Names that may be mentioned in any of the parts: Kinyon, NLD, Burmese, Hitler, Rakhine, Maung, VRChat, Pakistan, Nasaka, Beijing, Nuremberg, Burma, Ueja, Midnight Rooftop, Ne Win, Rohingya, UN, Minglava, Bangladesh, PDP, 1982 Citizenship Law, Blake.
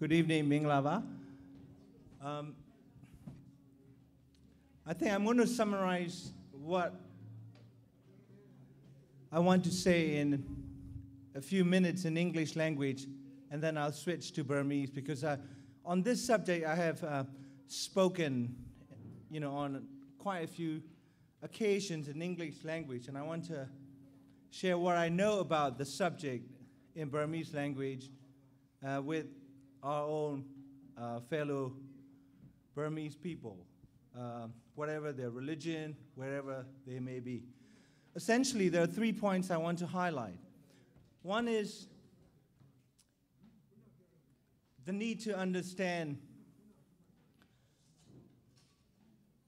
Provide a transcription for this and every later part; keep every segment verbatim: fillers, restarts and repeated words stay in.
Good evening, Minglava. Um, I think I'm going to summarize what I want to say in a few minutes in English language, and then I'll switch to Burmese, because I, on this subject I have uh, spoken, you know, on quite a few occasions in English language, and I want to share what I know about the subject in Burmese language uh, with our own uh, fellow Burmese people, uh, whatever their religion, wherever they may be. Essentially, there are three points I want to highlight. One is the need to understand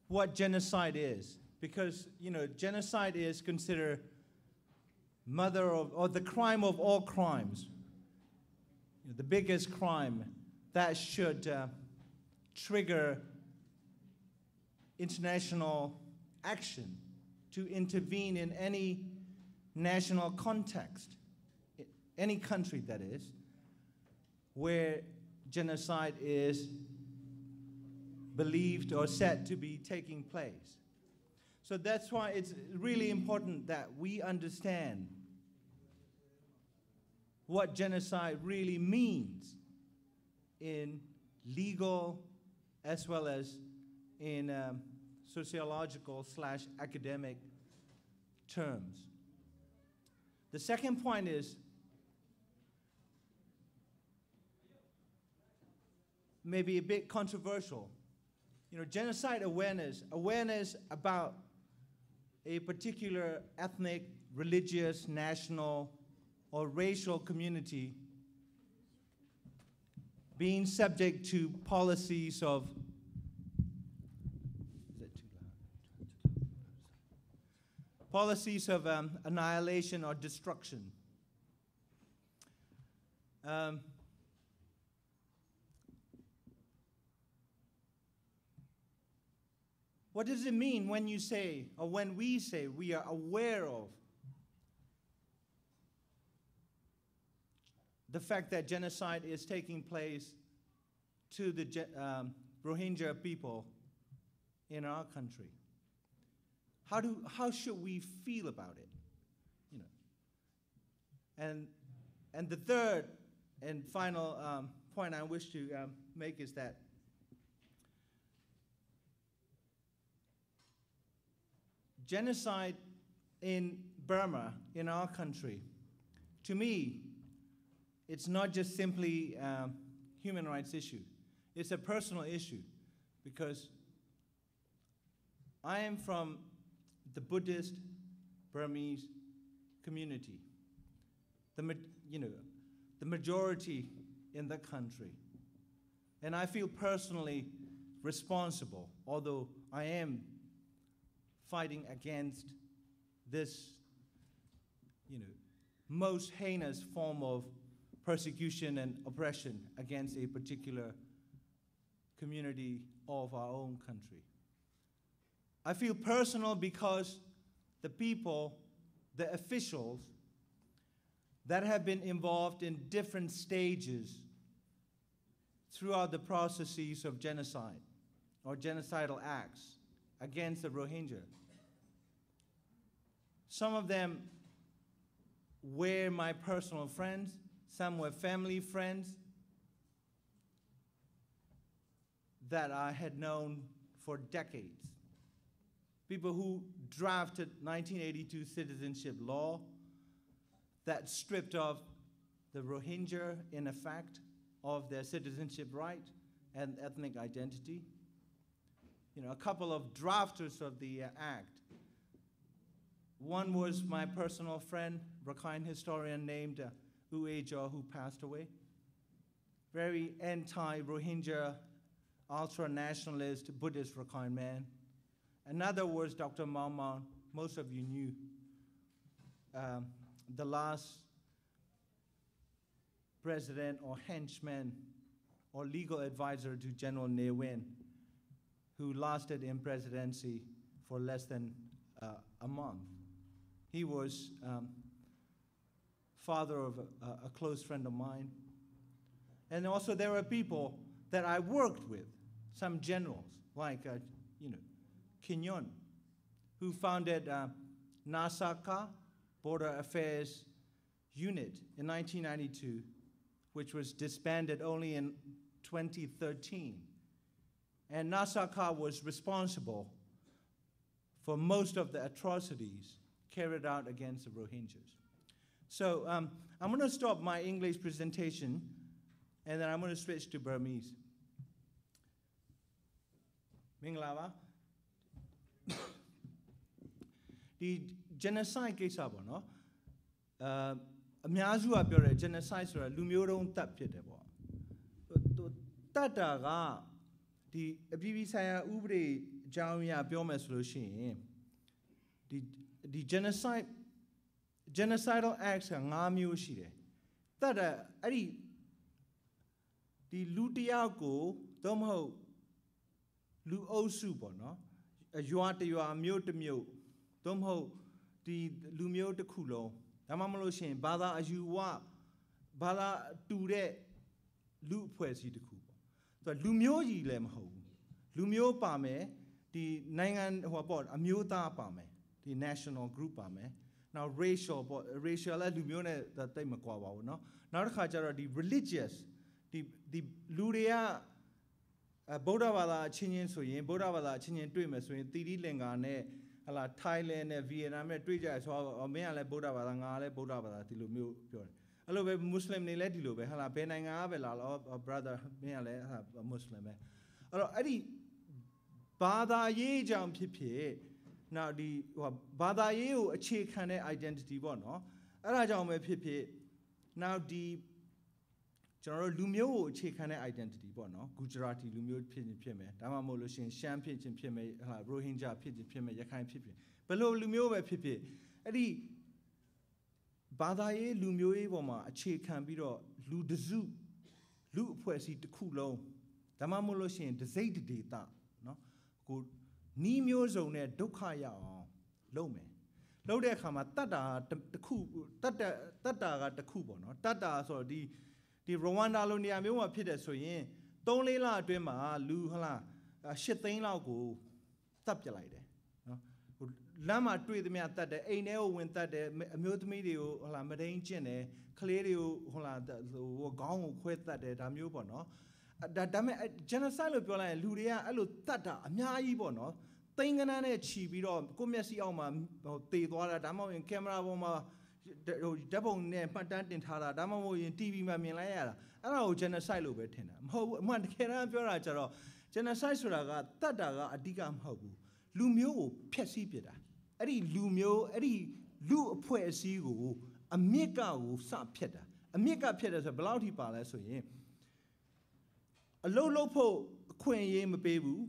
what genocide is, because, you know, genocide is considered mother of, or the crime of all crimes, you know, the biggest crime that should uh, trigger international action to intervene in any national context, any country that is, where genocide is believed or said to be taking place. So that's why it's really important that we understand what genocide really means in legal as well as in um, sociological slash academic terms. The second point is maybe a bit controversial. You know, genocide awareness, awareness about a particular ethnic, religious, national, or racial community being subject to policies of policies of um, annihilation or destruction. Um, what does it mean when you say, or when we say, we are aware of the fact that genocide is taking place to the um, Rohingya people in our country? How do how should we feel about it, you know? And and the third and final um, point I wish to um, make is that genocide in Burma, in our country, to me, it's not just simply a um, human rights issue. It's a personal issue, because I am from the Buddhist Burmese community, the, you know, the majority in the country. And I feel personally responsible, although I am fighting against this, you know, most heinous form of persecution and oppression against a particular community of our own country. I feel personal because the people, the officials that have been involved in different stages throughout the processes of genocide or genocidal acts against the Rohingya. Some of them were my personal friends, some were family friends that I had known for decades. People who drafted nineteen eighty-two citizenship law that stripped off the Rohingya, in effect, of their citizenship right and ethnic identity. You know, a couple of drafters of the uh, act. One was my personal friend, Rakhine historian named uh, Ueja, who passed away. Very anti-Rohingya, ultra-nationalist Buddhist Rakhine man. Another was Doctor Maung, most of you knew, um, the last president or henchman or legal advisor to General Ne Win, who lasted in presidency for less than uh, a month. He was um, father of a, a close friend of mine. And also there were people that I worked with, some generals, like, uh, you know, Kinyon, who founded uh, Nasaka Border Affairs Unit in nineteen ninety-two, which was disbanded only in twenty thirteen. And Nasaka was responsible for most of the atrocities carried out against the Rohingyas. So um, I'm going to stop my English presentation, and then I'm going to switch to Burmese. Minglava. The genocide case up, no? Uh, Miazua Bure, genocide, Lumioron Tapitabo. Tataga, the Bibisaya Ubre Jamia Biomes Lushi, the genocide, genocidal acts are Namushi. Tata, Adi, the Lutiago, Domho, Lu Osubo, no? Yuate, you are mute to mute. Domho, the Lumio de Kulo, Amamoloshin, Bada Ajua, Bada Ture, Lupesi de Kubo. The Lumioji Lemho, Lumio Pame, the Nangan who bought a Muta Pame, the national group Pame. Now, racial, racial, Lumione, the Temakawa, no? Narkajara, the religious, the Luria. Bodavala Chinyan Soyin, Bodavala Chinyan Twimas, Tiri Lengane, Ala Thailand, Vietnam, Twija, or Male Bodavala Ngale, Bodavala Tilumu Pure. A little bit Muslim Niletilo, Hala Benangavela, or brother Male, a Muslim. Adi Bada Ye Jam Pipi. Now the Bada Yeo, a Chicane identity one, no? Arajame Pipi. Now the General Lumio Chicane identity, Bono, Gujarati Lumio Pidgin Pime, Damamoloshin, Champagne Pime, Rohingya Pidgin Pime, Yakan Pipi. Below Lumio Pipi, Adi Badae Lumio Evoma, a Chican Bido, Lu de Zoo, Lu Puesi de Kulo, Damamoloshin, the Zayd Dita, no? Good Nimio Zone, Dokaya, Lome. Lode Kama Tada, the Ku, Tata, Tata, the Kubo, no? Tata, so the The Rwanda Lunia Mua Peter Soyin, Don Lela Dema, Lu Hala, a shit thing go, tapulate. Lama tweet me at the A N L went at the mute medio, la Medain Gene, Clerio, Hola, the Wagong, quit that at Amubono. That damn genocide of Yola, Luria, Alu Tata, Amia Ibono, Tanganane Chibido, Comessi Oma, Te Dora Damo in Camera Woma. Double name, Patant in Tara, Damo in T V Mamilaya. Allow genocide over Tina. One Keran Verajaro, genocide Suraga, Tadaga, Adigam Hobu, Lumio, Pesipida, Adi Lumio, Adi Lu Puesigo, Amica Sapeda, Amica Pedas a Blouty Palace, a low lopo Queen Babu,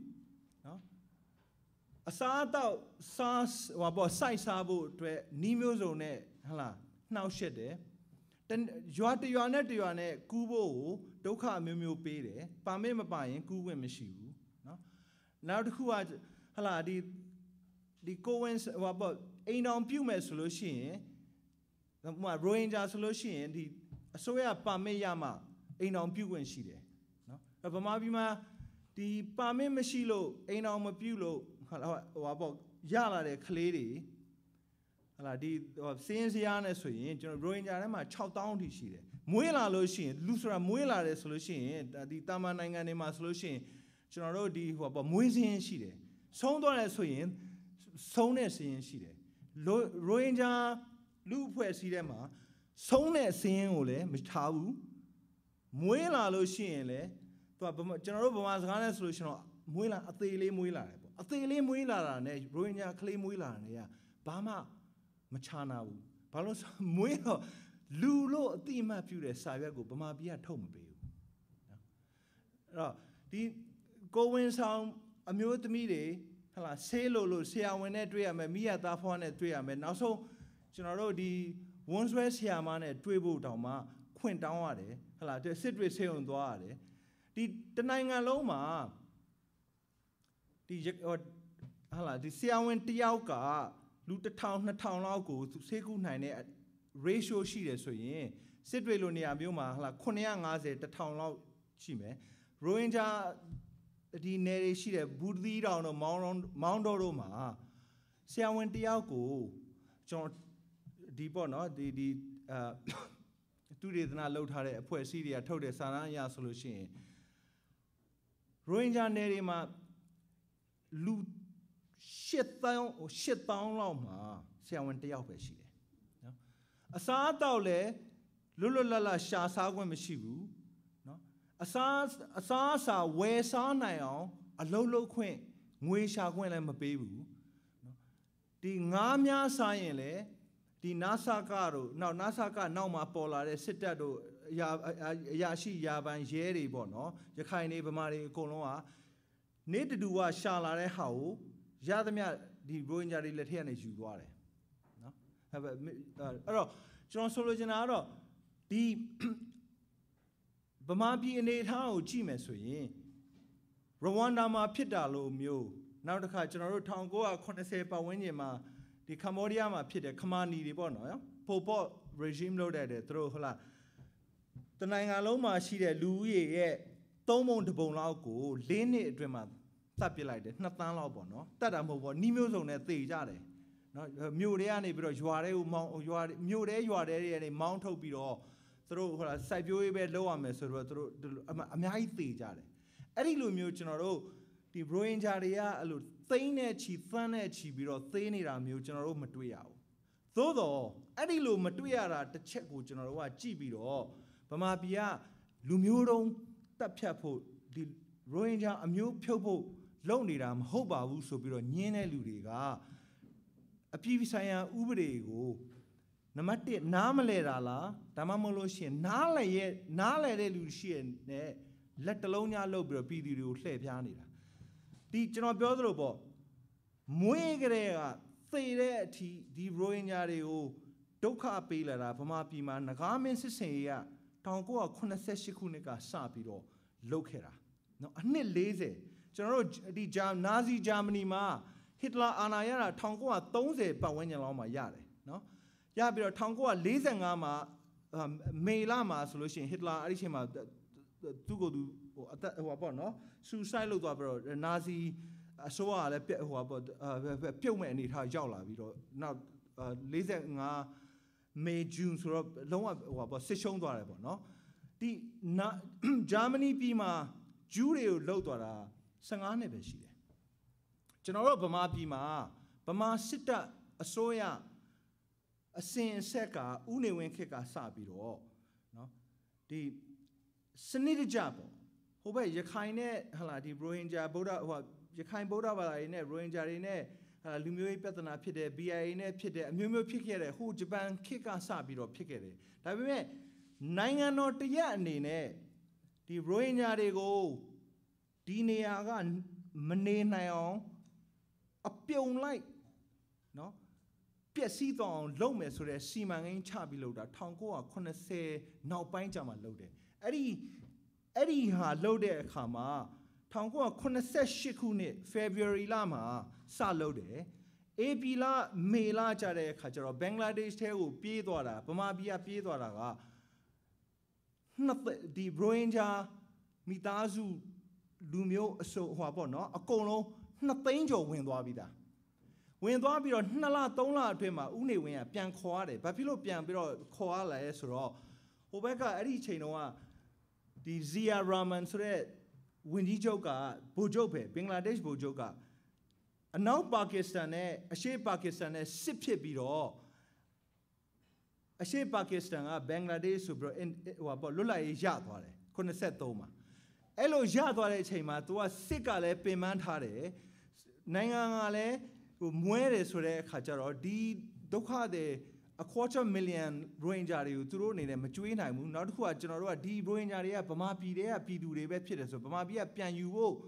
a Sada Sas or Bosai Sabo to Nimozone. Hala, now shed there. Then you are to your net, you are net, Kubo, Doka Mimu Pede, Pamema buying, Kuwemishu. Now the Kuaj Hala, the Coens were about a non pume solution, the Rohingya solution, the Soya Pameyama, a non puwen she there. A Pamabima, the Pamemashilo, a non mapulo, or about Yala de Clady. Ala di sinsiya ne so yin jeno Rohingya ne ma six thousand ထိ ရှိတယ် မွေး လာ လို့ ရှိ ရင် လူ ဆိုတာ မွေး လာ တယ် ဆို လို့ ရှိ ရင် ဒီ တာမန် နိုင်ငံ တွေ မှာ ဆို လို့ ရှိ ရင် ကျွန်တော် တို့ ဒီ ဟို ပေါ့ မွေး စင်း ရှိ တယ် ဆုံး သွား တယ် ဆို ရင် ဆုံး တဲ့ စင်း ရှိ တယ် Rohingya လူ အဖွဲ့ စီး တဲ့ မှာ ဆုံး တဲ့ စင်း ကို လည်း မ ထား ဘူး မွေး လာ လို့ ရှိ ရင် လည်း သူ ကျွန်တော် တို့ ဗမာ စကား နဲ့ ဆို လို့ ရှိ ရင် မွေး လာ အသေး လေး မွေး လာ တယ် ပေါ့ အသေး လေး မွေး လာ တာ နဲ့ Rohingya က လေး မွေး လာ တာ တွေက ဘာ မှ Machana, Balos Muero, Lulo, Tima Pure, Saviago, Bamabia, Tomabio. The going sound a mute midi, Hala, Salo, Lucia, when Edria, Mamia, Dafon, Edria, and also General D. Once West Yaman at Twibu Dama, Quintawade, Hala, the Sidre Seon Duade, the Nanga Loma, the Hala, the Siawen Tiauka. Look the town, the town, I'll go to say good night. Ratio she is so yeah. Sidway Lunia Buma, La Konyangaze, the town of Chime, Rohingya, the Nere Shire, Budli down of Mount Oroma, Siawentiaco, John Dipona, the two days and I load her a poesia, Tote Saranya solution. Rohingya Nerima Lu shit down or shit down Loma, Siawentiape. Asa Taule, Lulala Shasawa Mishibu, no? Asa Asasa, where Sanayo, a lolo quaint, we shall when I'm a baby. The Namia Sayele, the Nasaka, now Nasaka, now my polar, Sitado, Yashi Yavangeri Bono, Yakai neighbor Marie Coloa, need to do what Shalare Hau, Yadamia, the Rohingya Letian as you are. Hello, John Sologenaro. The Bamabi and eight how Chimesuy Rwanda ma pitalo mu. Now the car general town go out, Conasepa Wenyama, the Cambodia ma pit, the Kamani Bono, Popo regime loaded, throw hola. The Nangaloma, she the Louis, Tomon de Bonalco, Lene Drema, Tapulated, Natan Labono, Tadamo, Nimuzon at the Jare. Murea ni biro juare u mau juare murea juare ni mount ho biro thro hora saibyo ibe loa me soro thro amai ti jare. Eri lu mue chenaro di Rohingya ria alu tene chi tane chi biro tene ra mue chenaro matuiao. Thodo eri lu matuia ra te cheku chenaro wa chi biro pamapia lu mue rong tapya po di Rohingya amue pyopo loni ra mho ba u so biro nyene lu riga. A Pivisaya Ubrego Namate Namale Rala, Tamamolosian, Nala yet Nala Lucian, let alone your lobro pidi pianira. Teacher of Bodrobo Muegrea, Thea T, the Rohingyareo, Doka Pilara, Pamapima, Nagamen Seseya, Tongo, Conasesikunica, Sapiro, Lokera. No, I'm lazy. General the Jam Nazi Germany ma. Hitler anayara Tongoa Tonze Pawenaloma Yare, no? Yabira Tongoa Lizangama Melama solution, Hitler Arishima Tugodu Wabono, Susilo Dobro, Nazi Soa, Pewabot, Pewman in Hajola, Vito, not Lizanga May June Suro, Loma Wabo, Sishon Dorabo, no? The Germany Pima, Jurio Lodora, Sanganebeshi. General Bama Bima, Bama Sita, Asoya, a Saint Seca, Unewin Keka Sabiro. No, the Senate Jabo, Hobe Yakine, Haladi Rohingya Boda, what Yakin Boda, Rohingya in a Lumui Petana Pide, Bia in a Pide, Mumu Picere, who Japan Keka Sabiro Picere. That we may Nanga not yet, Nine, the Rohingya de go, Dineagan, Mane Nayon. A pure light, no? Piacito on Lome, so that Simang and Chabiloda, Tongo, Conase, now Pinjama loaded. Eddie, Eddie, ha loaded, Kama, Tongo, Conase Shikune, February Lama, Salode, Ebila, Mela Jare, Kajaro, Bangladesh, Teo, Piedora, Bamabia Piedora, not the Rohingya, Mitazu, Lumio, so Huabono, a Kono. Nothing to win Wabida. When Wabiro Nala Dola Dema, only when a pian coade, Papilo pian biro koala esro, Obeka Arichenoa, the Zia Raman thread, Windy Joka, Bojope, Bangladesh Bojoka, and now Pakistan, a she Pakistan, a sipche biro, a she Pakistan, a Bangladesh, Lula Jatware, Conesetoma. Hello, Jadwale Chema to a Sikale Pemantare, Nangale, Muere Sure Kacharo, D. Dokade, a quarter million Rohingya Uturon in a Machuinaimu, not who are general D. Rohingya, Pamapidea, Pidu de Bepides, or Pamabia Pianuo,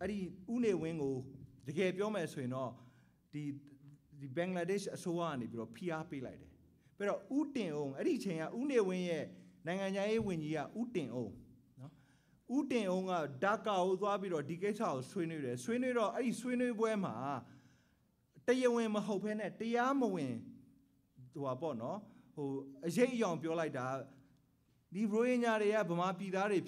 Adi Une Wingo, the Gabiomasuino, the Bangladesh Aswani, Bro, P R P like that. Pero Uten O, Adi Chena, Une Winye, Nangaya Winya, Uten O. Uten onga Dhaka Udwabi or Dicata Swinure, Swinure or I Swinu Wema Tayawema Hopene, Tayamawin Duabono, who Jay Young Biolaida, The Rohingya area, Burma people are here.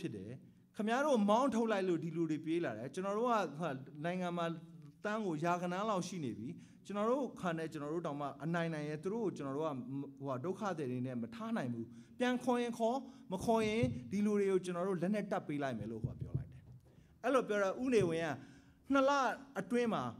Khamiaro Mount Holai lo dilure peela. Chunaro nainga mal tango yagana lao shinebi. Chunaro khane chunaro dama nai nai etro chunaro wa doka deri ne matha nai mu. Pian khoye kho makhoye dilure yo chunaro laneta peela melo kwa peela. Alo peela une wya nala atwema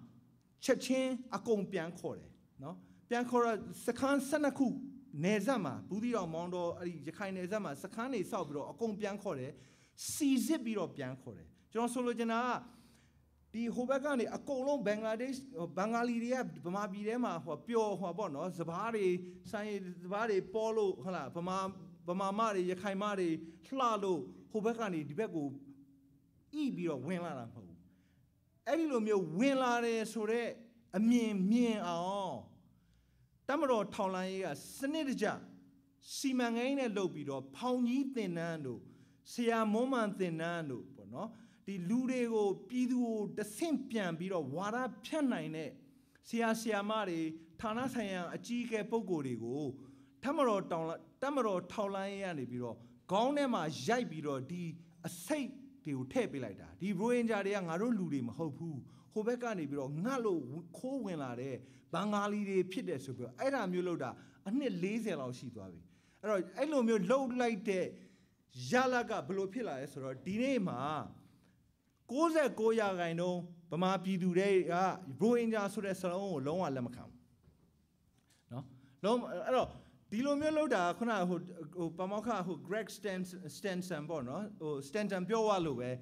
chechen akong pian khore. No pian khora sakhan sanaku. Nezama, Buddha Mondo, Jakai Nezama, Sakane Sabro, Akon Biancore, Seize Biro Biancore. John Solojana, the Hobagani, Akolo, Bangladesh, Bangali, Bamabirema, Wapio, Wabono, Zabari, Sanibari, Polo, Hala, Bama, Bamamari, Yakai Mari, Tlalo, Hobagani, Dibego, Ibiro, Winlarampo. Elilomio, Winlare, Sore, a mean, mean, ah. Tamaro Taulanga, Senator Simangana Lobido, Pauni Tenando, Sea Moman Tenando, Bono, the Ludego, Pidu, the Simpian Biro, Wara Pianine, Sea Siamari, Tanasayan, Achica Pogorigo, Tamaro Tamaro Taulanga Biro, Gonema Jaibiro, the Assay, the Utepilata, the Roenjaria, Arulim, Hopu, Hobekani Biro, Nalo, Cowenare. Bangali de pide subo. Era muloda. Ane lazy lao shi tuavi. Ero elo mul load light de jalaga blopila esoro. Dine ma koza koya gaino. Bama pidu re ya Rohingya sura esoro long alam kam. No long ero dilo muloda kuna ho pamoka ho Greg Stans Stanson bo no Stanson biowalu eh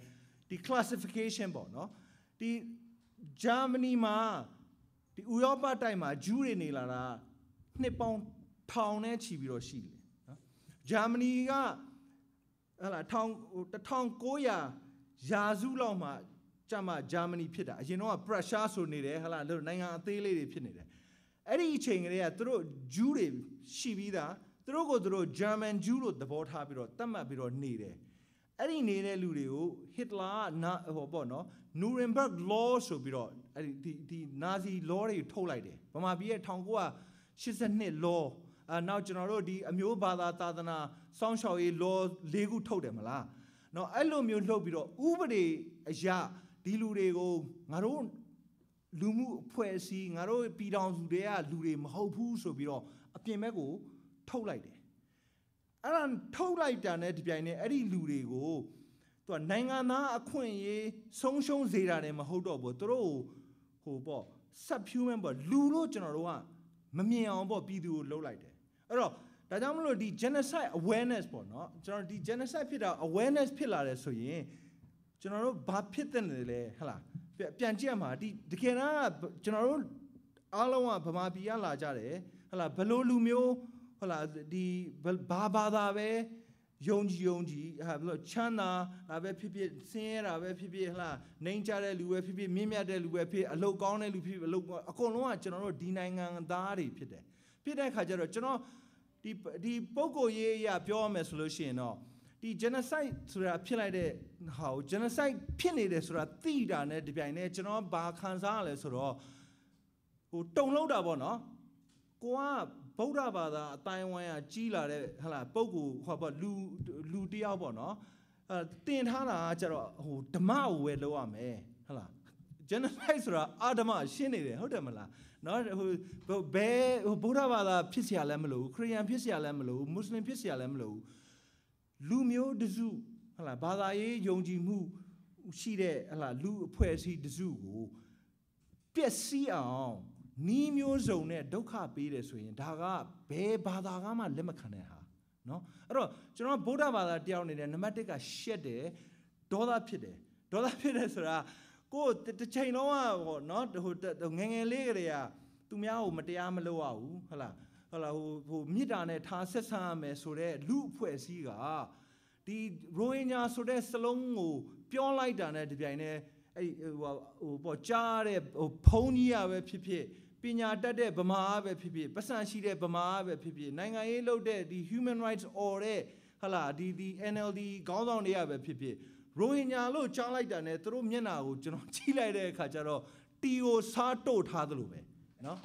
the classification bo no the Germany ma. The Uyapa time, a jury nilara, Nippon town and Chibiro Shile. Germany, the town Koya, Jazuloma, Chama, Germany Pita, you know, a Prashaso Nire, Hala, Nanga, Tele Pinida. Eddie Changrea, throw jury, Shivida, Drogo, throw German Juro, the boat habiro, Tamabiro Nire. Eddie Nire Lurio, Hitler, Na Hobono, Nuremberg Law, so biro. The Nazi law you told like that. But my beer Tongoa, she's a net law. Now general the Amubada Tadana, Sanshaw law, Legu told them la. Now I love you, Lobiro, Ubere, Aja, Dilurego, Maron, Lumu, Puesi, Naro, Pidon, Dea, Lurim, Hopu, so biro, a Pimago, told like that. And told like that, Biane, Eddie Lurego, to a Nangana, a Quenye, Sonshon Zera, and Mahodo, Botro. Subhuman, but Lulu General, Mammy on board Bidu low light. Ero, Dadamlo, the genocide awareness, but not General the genocide pillar awareness pillar, so ye General Bapitan, Hala, Pianjama, the Kena, General Alawa, Pamabia la Jare, Hala, Belo Lumio, Hala, the Baba Dave, Yonji Yonji, have Chana, Ave Pipi, Sierra, Ave Pipi, Ninja, Luepi, Mimia del Wepi, a low gown, a low, a colon, general, denying and dari pide. Pide Hajero, general, the Pogo ye, pure mesolution, or the genocide through a pilade, how genocide pinnades or a theta, and the biennial bar Gonzales or don't load up or not. Go up. Boda bada Taiwan Chila hala pogu haba lu lu diabo no ten hala charo ho dama we lo ame hala genocide sura adama shin ni de hotam la no be boda bada phit sia la mlo Christian phit sia la mlo Muslim phit sia la mlo lu myo desu hala bada ye yongji mu shi de hala lu phwe si desu ko pyasi aung Nimyo zone doka pide swing daga be badagama lemakaneha. No? Ero, General Buddha Bada down in a nematica shede, Dola pide, Dola pidesra, go to the Chainoa or not, who the Gangalia, Tumiao Matiamaloa, Hala, Hala, who midane Tansesame, Sore, Lupe Siga, the Rohingya Sore Salongo, Pure Light Dana Divine, Bojare, Ponia, Pipi. Pinyata Bama Pipi, Pasanshire Bama Pipi, Nangaelo de the human rights or Hala, the the N L D Gondon de Pipi, Rohingya Lo Chalaita Netro Miana, General Chile de Cajaro, Tio Sato Tadalube. No?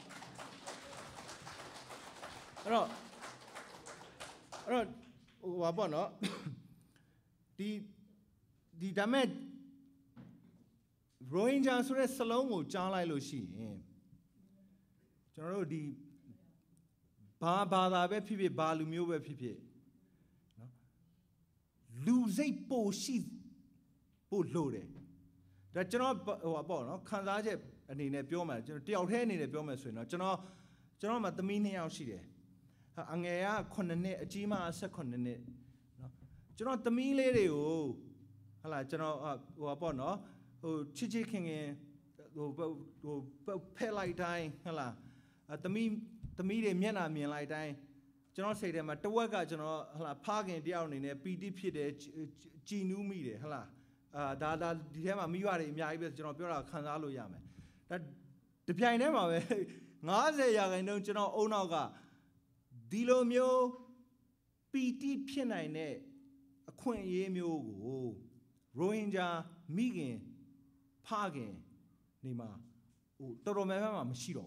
Wabano, the the damage Rohingya sure salongo changlai lo shi. Chano di ba ba da be phi be ba lu myo be phi phi. Lu zai po shi po lo de. That chano wabano khanda je ani ne pyo ma chano tiao the ani ne pyo ma sui no chano chano ma tami ne yao shi de. Angaya konene ajima sa konene. Chano tami le de o. Hala chano wabano. Oh, Chichi King, oh, pet like dying, hella. At the mean, the medium yana mean like dying. General say them at the worker, General, hella, parking down in a P D P, the Genu media, hella. That the Hema Miwari, Miabes, General Bura, Kanalo Yame. That the Pianema, Naze Yang, no General Onaga, Dilomio, P D P, Pianine, a quaint Yemio, Rohingya, Migin. Paging, Nima, Toromeva Machiro.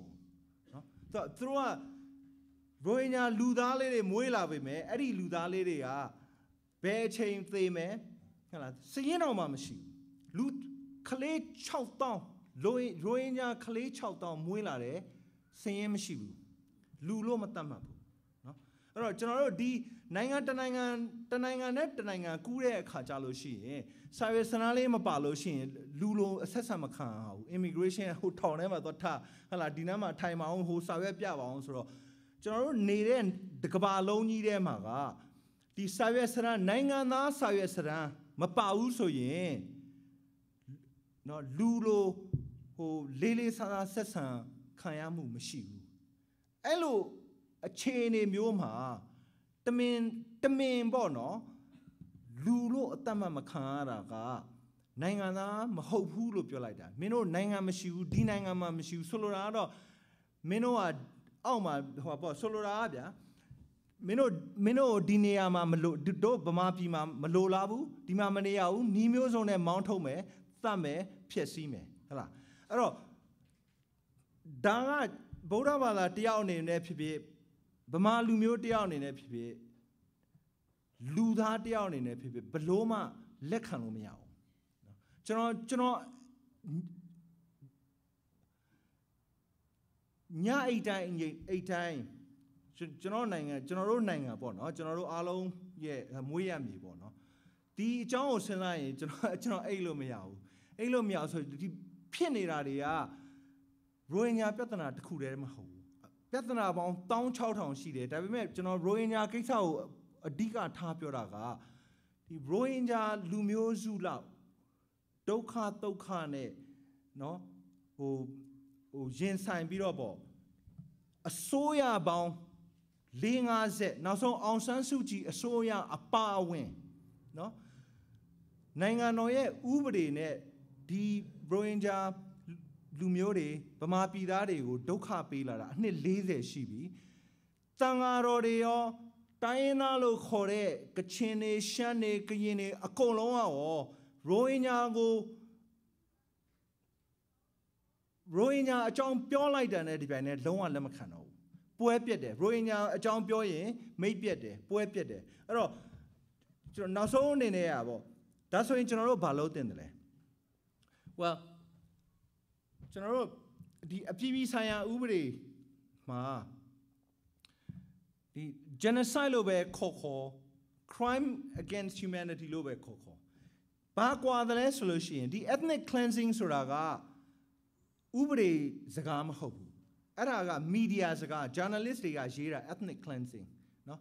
Through a Rohingya Ludale, Muela, me, Eddie Ludale, ah, bear chain, they may, Sayeno Mamashi, Lut, Kale Chow Town, Rohingya Kale Chow Town, Muela, Sayem Shibu, Lulo Matamabu. All right, General D, Nangan, Tanangan, Tanangan, Tanangan, Kure Kajaloshi, eh? Savesanale Mapaloshi, Lulo, Sesamakan, immigration, who told them about Ta, Hala Dinama, Time, who Savepia, Onsro. General Naden, the Cabaloni de Maga, the Savesana, Nangana, Savesana, Mapauso, eh? Not Lulo, who Lily Sana Sesan, Kayamu Mashi. Hello. A chain in Yoma, the main, the main bono, Lulo Tamamakaraga, Nangana, Maho Hulu like that. Meno Nangamashu, Dinangamashu, Solorado, Menoa, Alma, Hobo, Solorabia, Meno, Meno, Dineama, Malo, Do, Bamapi, Malolabu, Dimamaneo, Nimios on a Mount Home, Thame, Piesime. Hala. Aro Dara Bodawala Tiao named Epi. Bama lumio down in Epi, Luda down in Epi, Baloma, Lecanomiao. General, General Nya eight time, eight time. General Nanga, General Nanga Bono, General Alone, yea, Muyami Bono. The John Senai, General Elomiao. Elomiao, so the Penny Radia, Rowing up at the night, Kudemaho. About town Chowtown, she did. I remember General Rohingya Kitao, a diga tapioraga, the Rohingya Lumio Zula, Doka Dokane, no, O Jensain Birobo, a soya bound, Linga Z, now so on Sansuji, a soya, a pa win, no, Nanga noye, Uberi net, the Rohingya. Lumiore, Bamapi Dareo, Doka Pilara, and a lazy shibi. Tangaroreo, Tainalo Kore, Kachene, Shane, Kayene, Akoloa, Rohingyago, Rohingya, a John Piolite and Edivane, Loan Lamacano. Puepiede, Rohingya, a John Pioye, may piede, Puepiede. Oh, Nason in Eavo. That's what in general Balotinle. Well, General, the P B Saya Ubri Ma the genocide lobe coco, crime against humanity lobe coco. Bagua the solution, the ethnic cleansing suraga Ubri Zagam Hobu. Araga media zaga, journalistic ajira, ethnic cleansing. No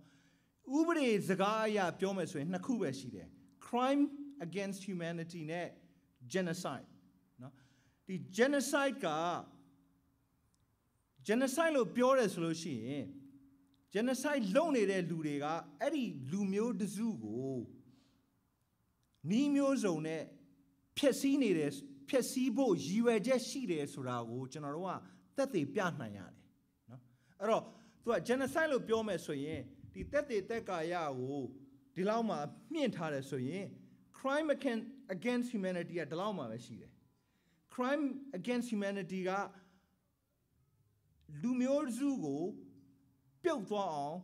Ubri Zagaya Piomesu, Nakube Shide. Crime against humanity ne genocide. The genocide ka genocide lo pure solution genocide long ne de lu de ka eri lu myo tzu ko ni myo song ne phit si ne de phit si pho yiwel chet shi de soda ko chana do ka tat te pya nnan ya de no a do tu ka genocide lo pyo mae so yin di tat te tat ka ya ko di law ma myin tha de so yin crime against humanity ya di law ma ba shi de crime against humanity ga lumyo zu go pyaut twa aw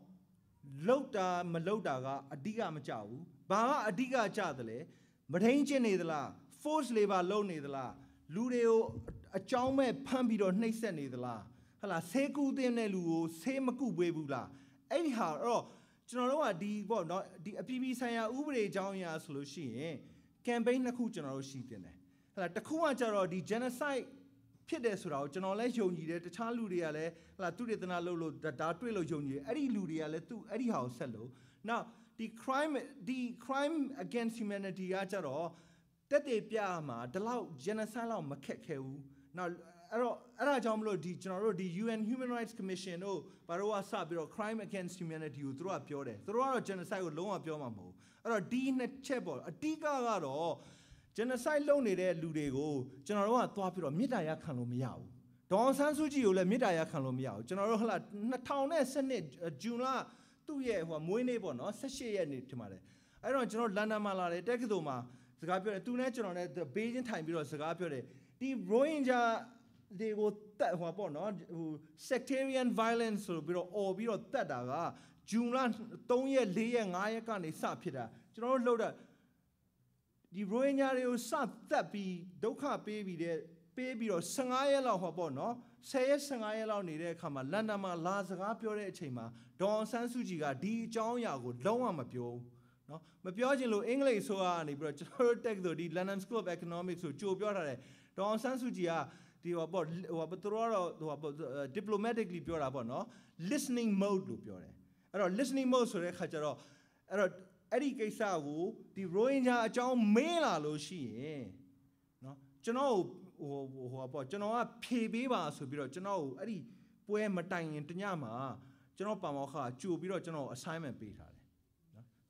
Lota Malodaga, Adiga Machau, Baha Adiga Chadale, Matanche Nidala, Force Leva Low Nidala, Ludeo Achaume Pambido Nesa Nidala, Hala Seku de Neluo, Semaku Bebula, anyhow, oh, General D. Well, not the P B Saya Ubre Jaunia Solution, campaign a Kuchano Shitene. Like the Kuanjaro, the genocide. This route, and all I show you the Chaludiale, La Turitana Lolo, the Dartwillo Junior, Eddie Ludiale to Eddie House Hello. Now, the crime the crime against humanity, Ajaro, Tete Piama, the loud genocidal Makekeu. Now, Arajamlo di General, the U N Human Rights Commission, oh, Baroa Sabiro, crime against humanity, you throw up your day, throw out genocide, low up your mambo, or a dean at Chebol, a Digaro. Genocide loan ere Ludego, General Tuapiro, Midaya Canomiao. Don Sansuji, let Midaya Canomiao. General Natowne, Senate, Juna, two year, one Muinebo, no, Sashi and Timare. I don't General Lana Malare, Dekdoma, Sagapure, two natural at the Beijing time below Sagapure. The Rohingya, they will Tahuabono, sectarian violence, or Biro Tadaga, Juna, Tonya, Lee, and Ayakan is Sapida. General Loda. The Rohingya is not that be Doka baby there, baby or Sangayala Hobono, say Sangayala Nire, Kama Landama, Lazarapio Chema, Don Sansujiga, D. John Yago, Don Mapio. No, Mapiogelo, English, so are the British Tech, the London School of Economics, or Joe Biore, Don Sansujia, the Wabatoro, diplomatically Biorabono, listening mode, Lupiore. Or listening mode, so Hajaro. Eddie Kaisago, the Rohingya John Mela Loshi, no, Jono, who about Jono, P. Biba, Subiro, Jono, Eddie, Puematang and Tanyama, Jono Pamoha, Chu Biro Jono, assignment Peter.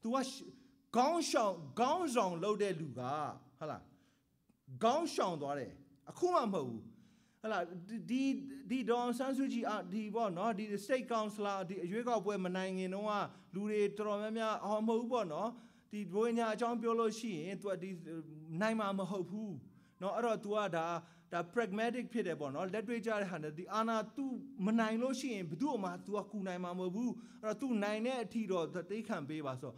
To wash Gonshon, Gonzon, Lode Luga, Hala, Gonshon Dore, Akumambo, Hala, the Don Sansuji, the one, not the state councillor, the Yuga Puemanang, Noah. Lure Tromemia, Homo, no, the Rohingya John Biology, and to a Naima Mahopu, no other to other, the pragmatic Pedabon, or that which I handed the Anna two Manailoshi and Beduma to a Kunaima Mabu, or two nine tiro that they can be so.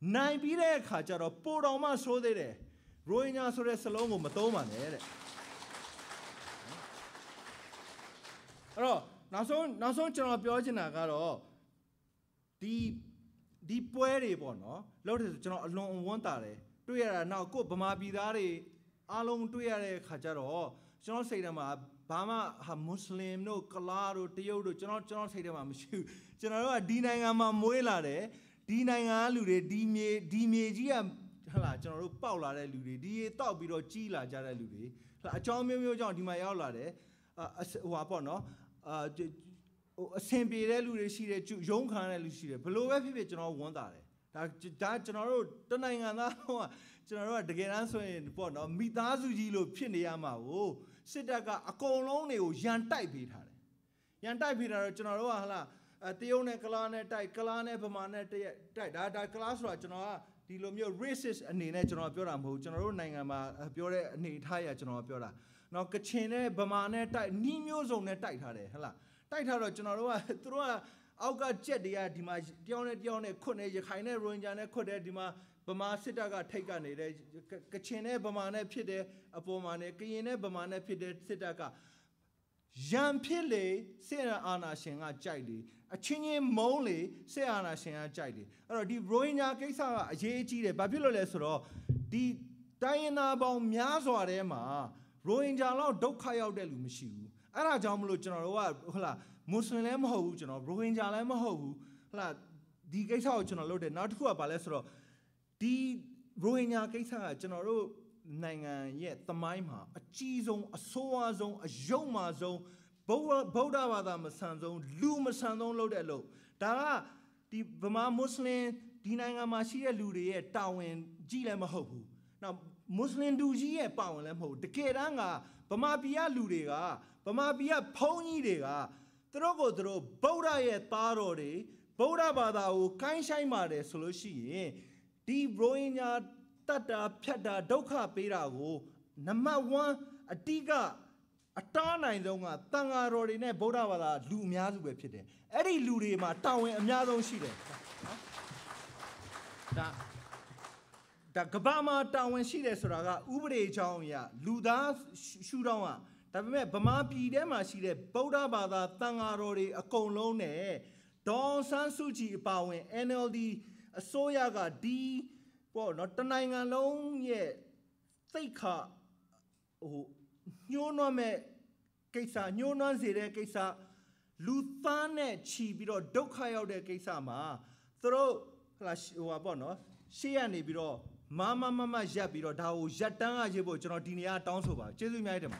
Nine be there, Kajar or Poroma so there, Rohingya Soresalomo Matoma. Oh, now so, now so, General Biogena got all. The the poere bono, lot is general long wantare, two year now go Bama Bidare, along two year Hajaro, John Sedama, Bama, a Muslim, no Kalaro, Teodo, General John Sedama, General Dinangama Muelare, Dinangalude, Dime, Dimegia, General Paula Lude, Di Tobiro Chila Jaralude, John Mio John Dimayolare, Wapono, uh, Assembly Lucy, young Hana Lucy, below every general one day. That general, Donangana, General, the Ganso and Bono, Mitazujilo, Piniama, oh, Sedaka, a colony, Yantai beat her. Yantai beat her, General Hala, a Theone Kalane, Taikalane, Pamane, Taida, Classra, General, Dilomio, racist, and the natural Buram, General Nangama, Bure, Nitaya, General Bura. Now Kachene, Bamane, Nimios on a tight hare, General, through our Jedia Dimash, Dione Dione, Cone, Hine, Roinjana, Code Dima, Bama Sitaga, Tagan, Cachene, Bamane Pide, Abomane, Kine, Bamane Pide, Sitaga, Jean Pile, Sena Anna Shinga Jadi, a Chini Mole, Seana Shinga Jadi, or the Roina Kesa, J G, the Babylolesro, the Diana Baumiazoarema, Roinjalo, Dokayo de Lumishu. Ara jamlo general wa hola muslim le ma ho bu general rohingya le ma ho bu hola di kaisa ko general lot de naw taku ah ba le so ro di rohingya kaisa ga general ro naingan ye tamai ma a chi song a soa song a yong ma song bouddha bada ma san song lu ma san song lot de lot da ga di bama muslim di naingan ma shi ye lu de ye tawin ji le ma ho bu now muslim du ji ye pawin le ma ho de ke dan ga bama pia lu de ga Pamabia Pony Dega, Trogodro, Boda yet Barode, Boda Badao, Kainshai Mare, Soloshi, Di Rohingya, Tata, Piada, Doka, Pirago, Nama one, a diga, a tana in Donga, Tanga Rodine, Boda Bada, Lumiaz Website, Eddie Lurima, Town, and Miazon Shide. that Kabama town when she is Raga, Ubre Chauya, Ludas Shurawa, Tabame, Bamapi Dema, she did Boda Bada, Tangarori, a colone, Don Sansuji, Powen, N L D, a Soyaga, D, well, not the nine alone yet. Take her. Oh, you know me, Kesa, you know, Kesa, Luthane, Chibiro, Dokayo de Kesama, throw Clash Wabono, Shiani Biro, Mama Mama Jabiro, Dao Jatana Jebo, Jonathan Tansoba, Jesu Madam.